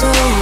soul.